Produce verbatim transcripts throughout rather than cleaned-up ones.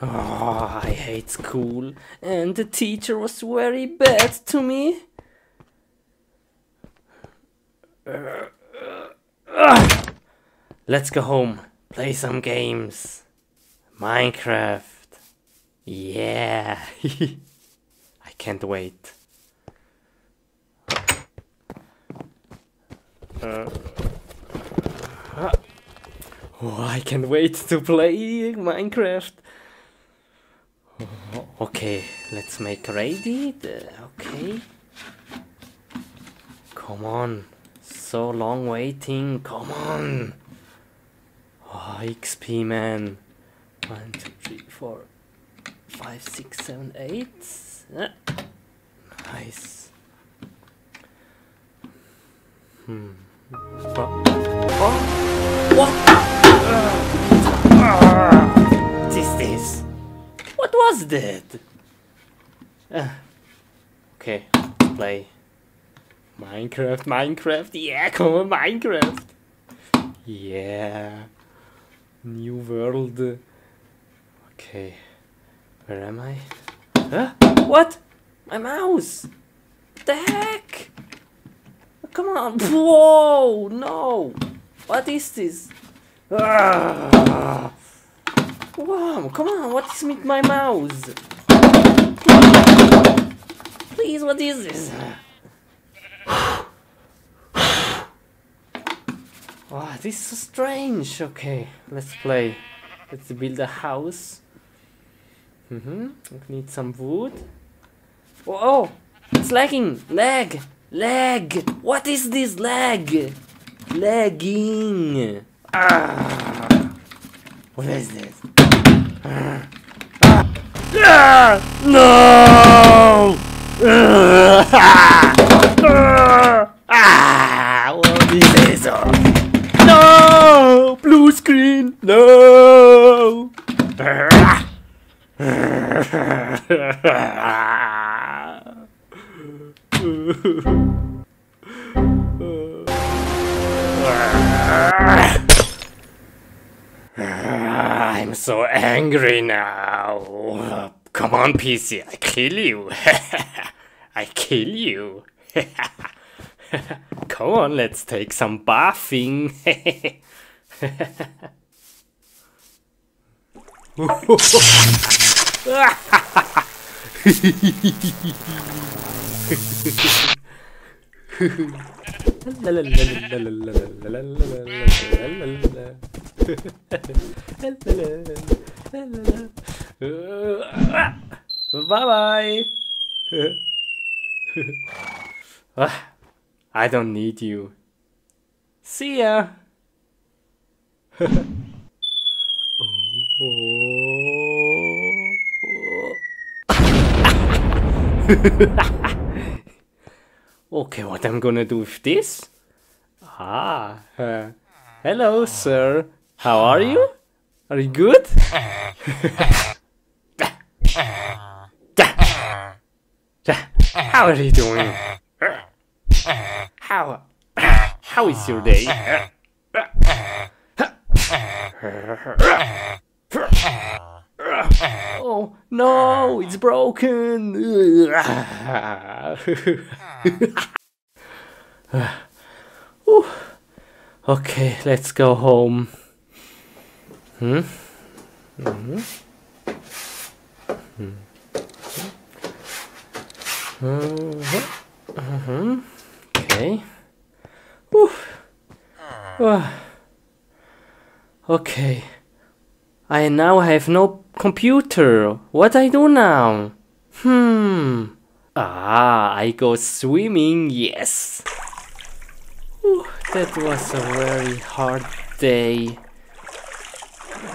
Oh, I hate school, and the teacher was very bad to me. Uh, uh, uh. Let's go home, play some games. Minecraft. Yeah. I can't wait. Uh. Uh. Oh, I can't wait to play Minecraft. Okay, let's make ready. The, okay. Come on. So long waiting. Come on. Oh, X P, man. One, two, three, four, five, six, seven, eight. Ah. Nice. Hmm. Oh. Oh. What? Uh. Uh. This is. What was that? Uh, okay, play Minecraft, Minecraft, yeah, come on, Minecraft. Yeah, new world. Okay, where am I? Huh? What? My mouse! What the heck? Come on! Whoa! No! What is this? Ah. Wow, come on, what is with my mouse? Please, what is this? Wow, this is so strange. Okay, let's play. Let's build a house. Mm-hmm. We need some wood. Whoa, it's lagging. Lag. Lag. What is this lag? Lagging. Ah. What is this? Ah. Ah. Ah. No! Ah. Ah. Ah. What is this? No! Blue screen! No! Ah. Ah. I'm so angry now. Come on, P C, I kill you. I kill you. Come on, let's take some bathing. Bye-bye. I don't need you. See ya. Okay, what I'm gonna do with this? Ah, uh, hello, sir. How are you? Are you good? How are you doing? How? How is your day? Oh no, it's broken. Okay, let's go home. Hmm? Mm-hmm. Hmm. Mm-hmm. Mm-hmm. Okay. Uh. Okay. I now have no computer. What I do now? Hmm. Ah, I go swimming. Yes. Ooh, that was a very hard day.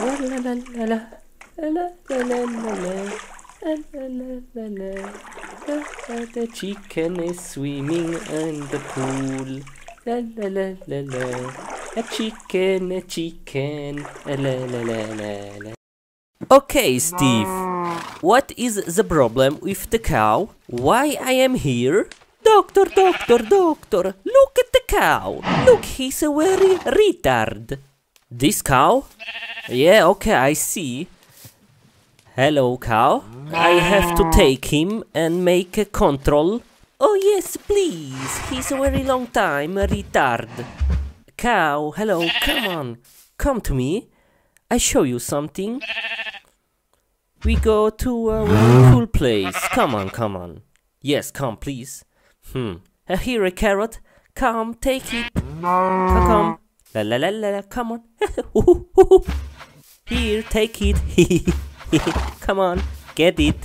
The chicken is swimming in the pool. La la la la la. A chicken, a chicken. La la la la la. Okay, Steve. What is the problem with the cow? Why I am here? Doctor, doctor, doctor. Look at the cow. Look, he's a very retard. This cow? Yeah, okay, I see. Hello, cow. I have to take him and make a control. Oh yes, please. He's a very long time retard. Cow, hello, come on. Come to me. I show you something. We go to a really cool place. Come on, come on. Yes, come, please. Hmm. Uh, here a carrot. Come, take it. Come, come. La la la la, come on. Here, take it. Come on, get it.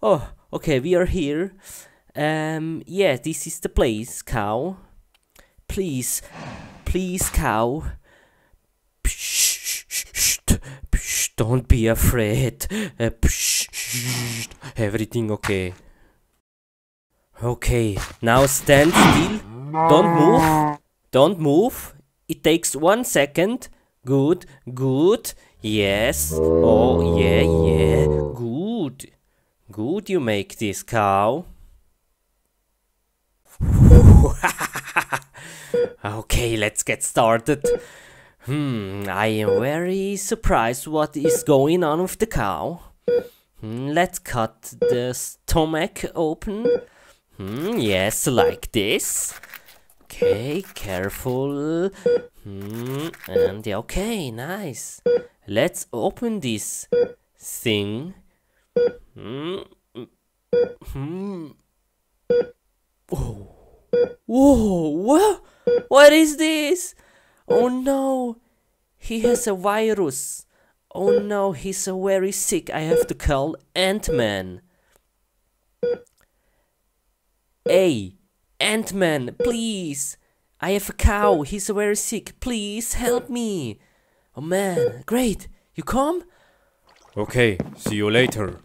Oh, okay, we are here. Um, yeah, this is the place, cow. Please, please, cow. Psh, sh, sh, psh, don't be afraid. Uh, psh, sh, everything okay. Okay, now stand still. Don't move. Don't move. It takes one second. Good, good. Yes. Oh, yeah, yeah. Good. Good, you make this, cow. Okay, let's get started. Hmm, I am very surprised what is going on with the cow. Hmm, let's cut the stomach open. Hmm, yes, like this. Okay, careful. Hmm, and okay, nice. Let's open this thing. Hmm. Hmm. Oh. Whoa, what? What is this? Oh no, he has a virus. Oh no, he's so very sick. I have to call Ant-Man. Hey, Ant-Man, please. I have a cow, he's so very sick. Please help me. Oh man, great. You come? Okay, see you later.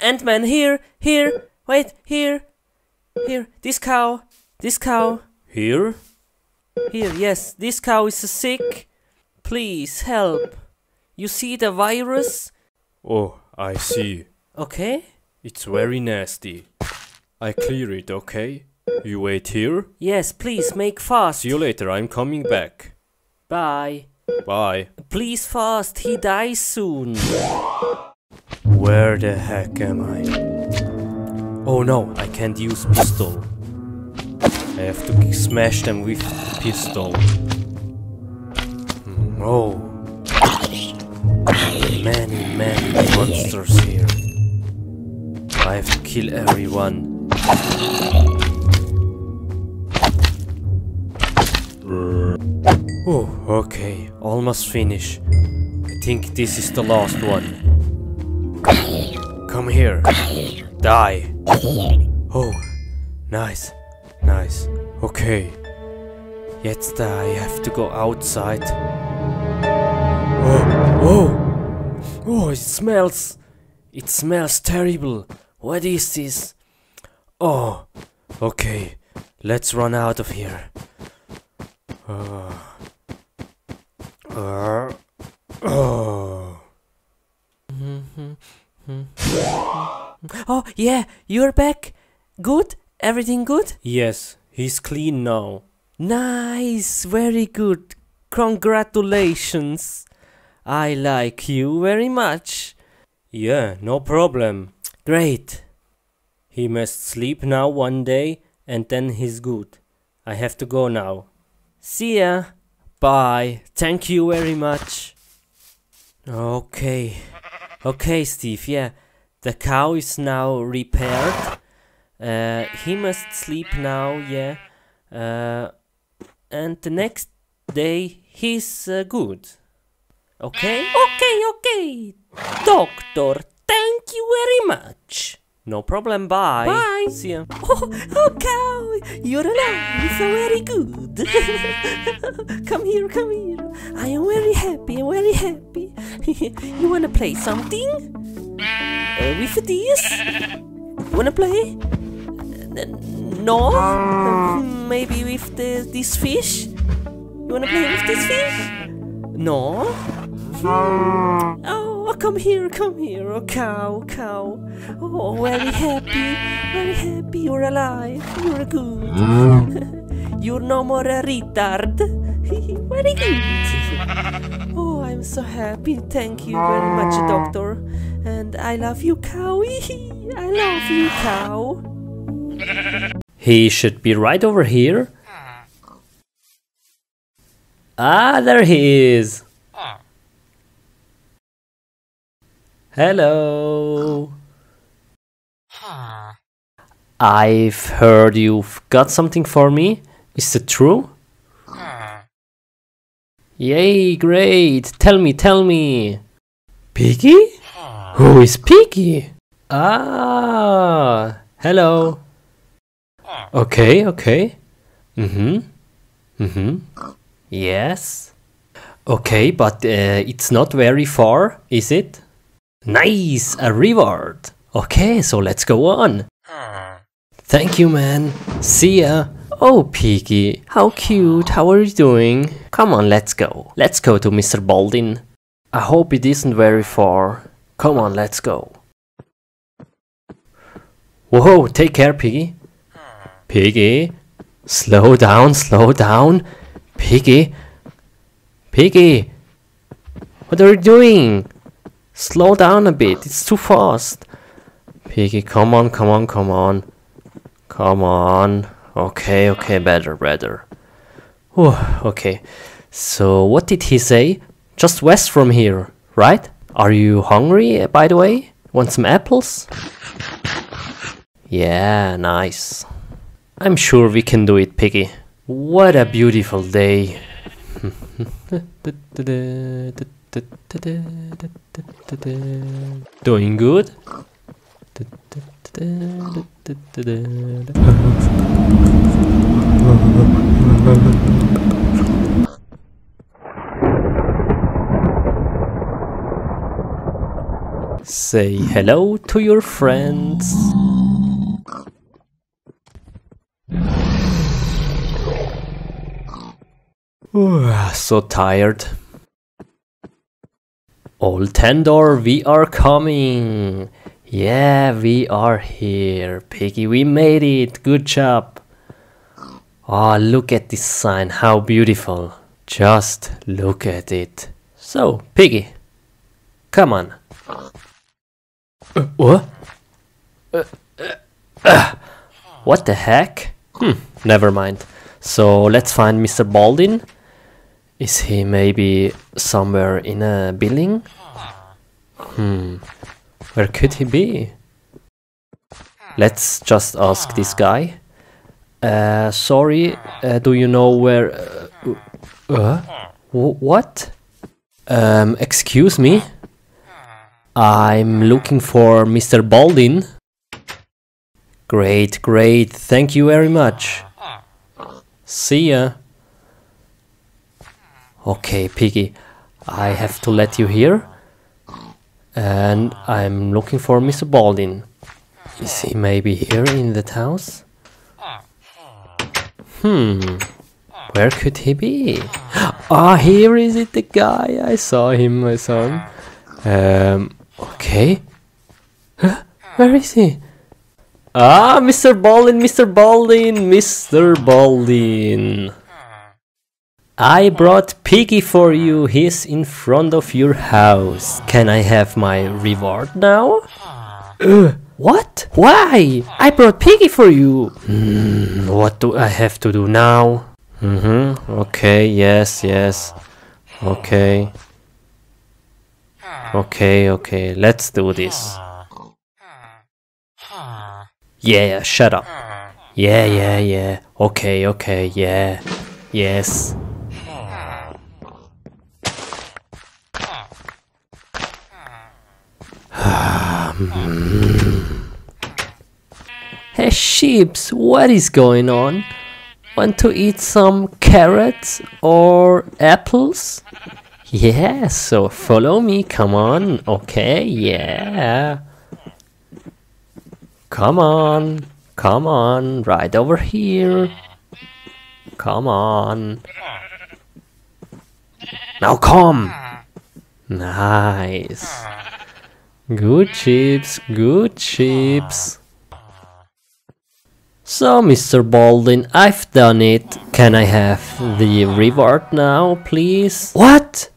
Ant-Man, here, here, wait, here, here, this cow, this cow. Here? Here, yes, this cow is sick. Please help. You see the virus? Oh, I see. Okay. It's very nasty. I clear it, okay? You wait here? Yes, please, make fast. See you later, I'm coming back. Bye. Bye. Please fast, he dies soon. Where the heck am I? Oh no, I can't use pistol. I have to smash them with pistol. Oh. Many, many monsters here. I have to kill everyone. Oh, okay, almost finished. I think this is the last one. Come here. Die. Oh, nice. Nice. Okay. Jetzt I have to go outside. Oh, oh. Oh, it smells. It smells terrible. What is this? Oh. Okay. Let's run out of here. Uh. Uh. Oh. Mm-hmm. Oh, yeah, you're back. Good? Everything good? Yes, he's clean now. Nice, very good. Congratulations. I like you very much. Yeah, no problem. Great. He must sleep now one day and then he's good. I have to go now. See ya. Bye. Thank you very much. Okay. Okay, Steve, yeah, the cow is now repaired. Uh, he must sleep now, yeah. Uh, and the next day he's uh, good. Okay? Okay, okay. Doctor, thank you very much. No problem, bye. Bye. See ya. Oh, oh cow, you're alive, so very good. Come here, come here. I am very happy, very happy. You wanna play something? Uh, with this? Wanna play? Uh, no? Uh, maybe with the, this fish? You wanna play with this fish? No? Oh, Come here, come here, oh cow, cow. Oh, very happy, very happy you're alive, you're good. You're no more a retard. Very good. Oh, I'm so happy, thank you very much, doctor. And I love you, cow. I love you, cow. He should be right over here. Ah, there he is. Hello. I've heard you've got something for me. Is it true? Yay, great. Tell me, tell me. Piggy? Who is Piggy? Ah, hello. Okay, okay. Mm-hmm. Mm-hmm. Yes. Okay, but uh, it's not very far, is it? Nice, a reward. Okay, so let's go on. Thank you, man. See ya. Oh, Piggy, how cute. How are you doing? Come on, let's go. Let's go to Mister Baldin. I hope it isn't very far. Come on, let's go. Whoa, take care, Piggy. Piggy, slow down, slow down. Piggy, Piggy, what are you doing? Slow down a bit, it's too fast. Piggy, come on, come on, come on. Come on. Okay, okay, better, better. Whew, okay, so what did he say? Just west from here, right? Are you hungry, by the way? Want some apples? Yeah, nice. I'm sure we can do it, Piggy. What a beautiful day. Doing good? Say hello to your friends. So tired. Old Tendor, we are coming. Yeah, we are here. Piggy, we made it. Good job. Ah, look at this sign. How beautiful. Just look at it. So, Piggy, come on. Uh, what? Uh, uh, uh. What the heck? Hmm, never mind. So, let's find Mister Baldin. Is he maybe somewhere in a building? Hmm, where could he be? Let's just ask this guy. Uh, sorry, uh, do you know where... Uh, uh, what? Um, excuse me? I'm looking for Mister Baldin. Great, great, thank you very much. See ya. Okay, Piggy, I have to let you here. And I'm looking for Mister Baldin. Is he maybe here in that house? Hmm, where could he be? Ah, oh, here is it, the guy. I saw him, I saw him. Um, okay. Huh? Where is he? Ah, Mister Baldin, Mister Baldin, Mister Baldin. I brought Piggy for you, he's in front of your house. Can I have my reward now? Uh, what? Why? I brought Piggy for you. Mm, what do I have to do now? Mm-hmm. Okay, yes, yes. Okay. Okay, okay, let's do this. Yeah, shut up. Yeah, yeah, yeah. Okay, okay, yeah. Yes. Hey sheeps, what is going on? Want to eat some carrots or apples? Yeah, so follow me, come on, okay, yeah. Come on, come on, right over here. Come on. Now come! Nice. Good chips, good chips. So, Mister Baldin, I've done it. Can I have the reward now, please? What?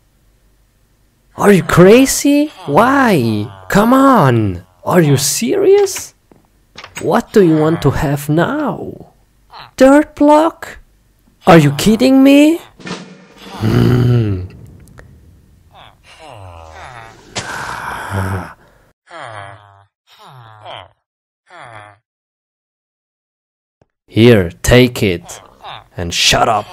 Are you crazy? Why? Come on! Are you serious? What do you want to have now? Dirt block? Are you kidding me? Hmm. Here, take it. And shut up.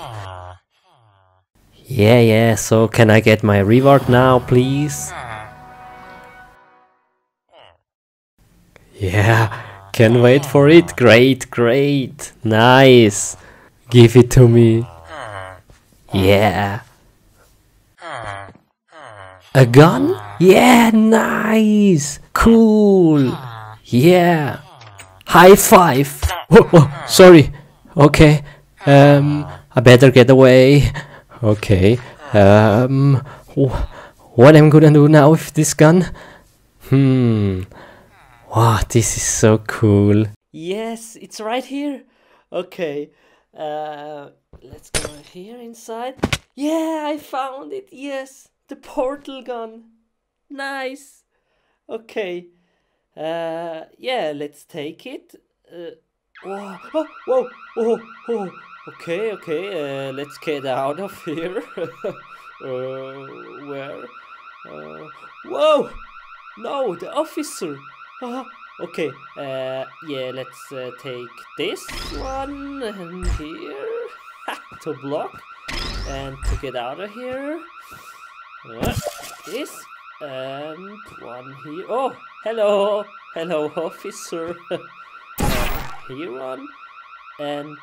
Yeah, yeah, so can I get my reward now, please? Yeah, can wait for it. Great, great. Nice. Give it to me. Yeah. A gun? Yeah, nice. Cool. Yeah. High five. Whoa, whoa, sorry. Okay. Um, I better get away. Okay. Um, what am I gonna do now with this gun? Hmm. Wow, this is so cool. Yes, it's right here. Okay. Uh, let's go here inside. Yeah, I found it. Yes, the portal gun. Nice. Okay. Uh, yeah, let's take it. Uh, Whoa, oh, whoa, whoa, whoa, okay, okay, uh, let's get out of here. uh, where? Uh, whoa, no, the officer. Uh, okay, uh, yeah, let's uh, take this one and here to block and to get out of here. Uh, this and one here. Oh, hello, hello, officer. Here on, and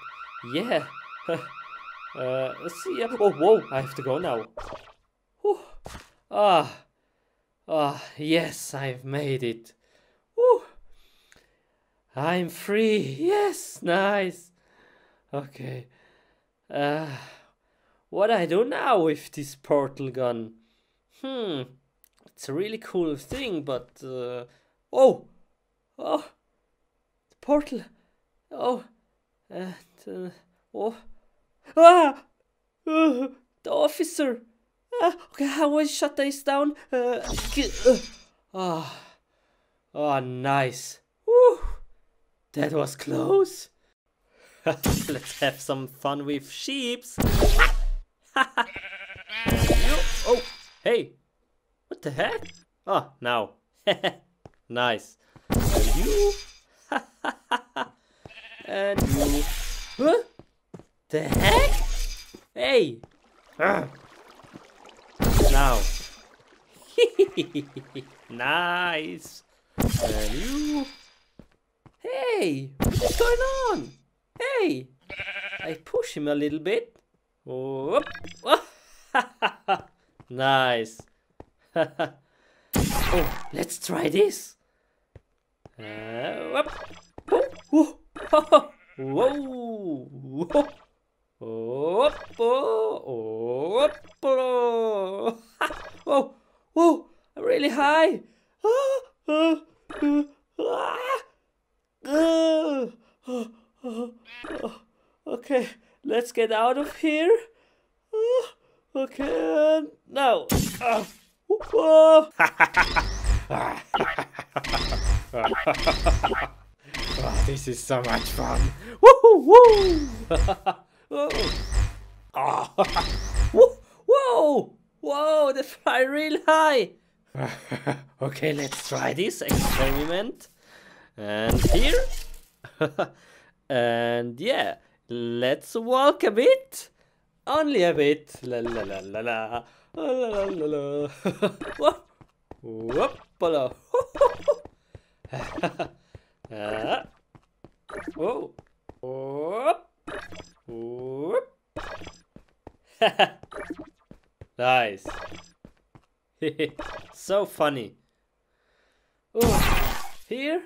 yeah, uh, let's see. Oh, whoa, I have to go now. Whew. Ah, ah, yes, I've made it. Whew. I'm free. Yes, nice. Okay, uh, what I do now with this portal gun? Hmm, it's a really cool thing, but uh, oh, oh, the portal. Oh, uh, the, oh, ah, uh, the officer. Ah, okay, I will shut this down. Uh, uh, oh. Oh, nice. Woo, that was close. Let's have some fun with sheeps. Oh, hey, what the heck? Oh, now, nice. You. And you. Huh? The heck? Hey! Urgh. Now. Nice! And you. Hey! What's going on? Hey! I push him a little bit. Oh, nice. Oh, let's try this. Uh, oh. Whoa! Whoa! Oh! Oh! Oh! Whoa! Whoa! Really high! Okay, let's get out of here. Okay, now. Whoa! Oh, this is so much fun! Woohoo! Woo! Oh. Whoa! Whoa! Whoa! They fly real high! Okay, let's try this experiment. And here. And yeah, let's walk a bit. Only a bit. La la la la la. La la la la. Whoop! Whoop! Uh, oh, whoop, whoop. Nice. So funny. Ooh. Here,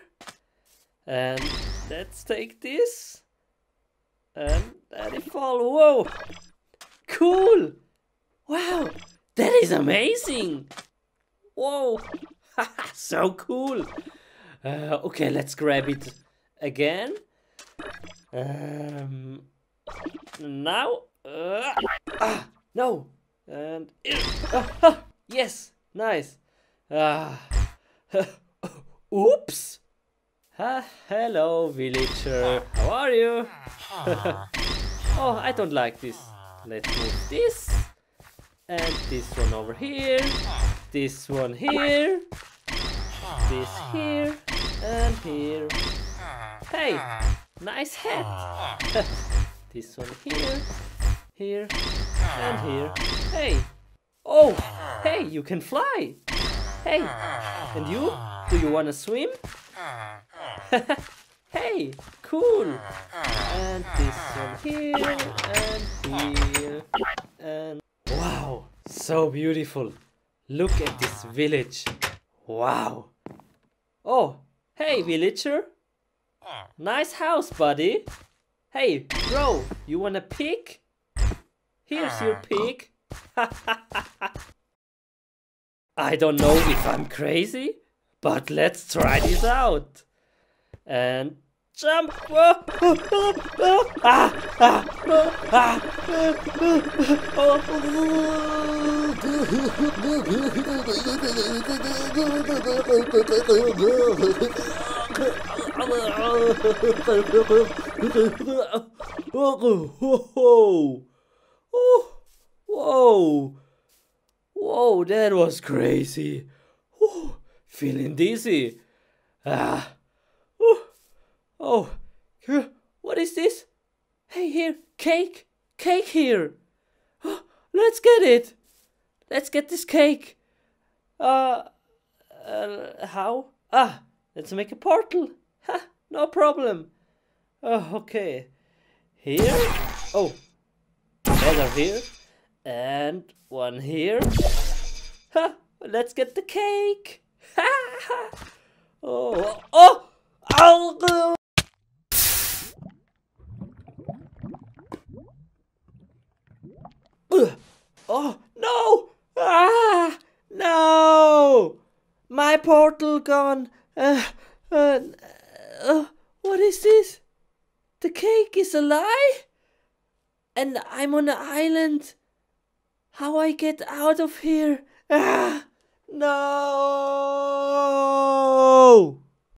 and let's take this, and let it fall. Whoa, cool. Wow, that is amazing. Whoa. So cool. Uh, okay, let's grab it again. Um, now, uh, ah, no, and uh, ah, yes, nice. Ah, oops. Ah, hello, villager. How are you? Oh, I don't like this. Let's move this and this one over here. This one here. This here and here. Hey, nice hat. This one here, here and here. Hey, oh, hey, you can fly. Hey, and you? Do you wanna swim? Hey, cool. And this one here and here and wow, so beautiful. Look at this village. Wow. Oh, hey, villager. Nice house, buddy. Hey, bro, you want a pig? Here's your pig. I don't know if I'm crazy, but let's try this out. And jump. Oh, whoa, whoa, that was crazy. Oh, feeling dizzy. Ah, oh, oh, what is this? Hey, here, cake, cake here. Oh, let's get it. Let's get this cake. Uh, uh, how? Ah, let's make a portal. Ha, no problem. Oh, okay. Here. Oh, another here. And one here. Ha, let's get the cake. Ha, ha. Oh, oh, oh. Oh, no. Ah, no. My portal gone. Uh, uh, uh, what is this? The cake is a lie? And I'm on an island. How I get out of here? Ah, no.